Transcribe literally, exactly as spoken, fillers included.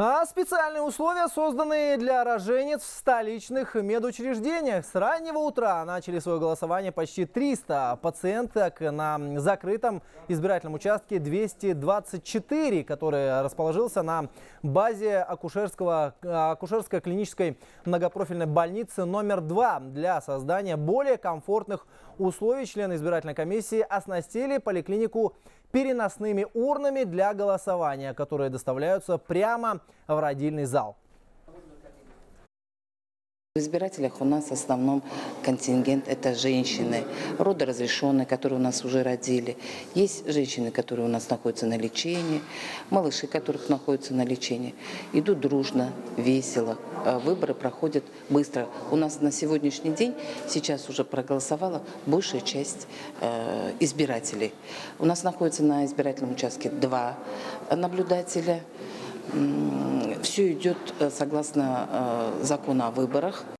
А специальные условия, созданные для роженец в столичных медучреждениях. С раннего утра начали свое голосование почти триста пациенток на закрытом избирательном участке двести двадцать четыре, который расположился на базе акушерской клинической многопрофильной больницы номер два. Для создания более комфортных условий члены избирательной комиссии оснастили поликлинику переносными урнами для голосования, которые доставляются прямо в родильный зал. В избирателях у нас в основном контингент – это женщины, родоразрешенные, которые у нас уже родили. Есть женщины, которые у нас находятся на лечении, малыши, которых находятся на лечении. Идут дружно, весело, выборы проходят быстро. У нас на сегодняшний день сейчас уже проголосовала большая часть избирателей. У нас находится на избирательном участке два наблюдателя. Все идет согласно закону о выборах.